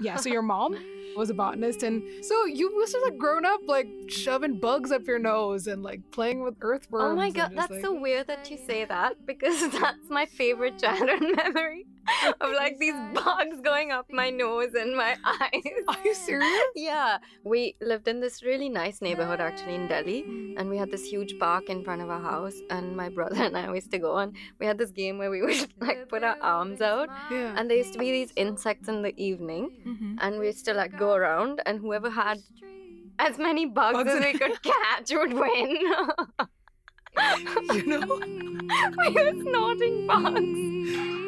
Yeah, so your mom was a botanist, and so you was just like grown up like shoving bugs up your nose and like playing with earthworms. Oh my god, that's like... so weird that you say that, because that's my favorite childhood memory of like these bugs going up my nose and my eyes. Are you serious? Yeah, we lived in this really nice neighborhood actually in Delhi, and we had this huge park in front of our house, and my brother and I used to go on. We had this game where we would like put our arms out, yeah, and there used to be these insects in the evening, mm-hmm, and we used to like go around, and whoever had as many bugs as we could catch would win. You know, we were snorting bugs.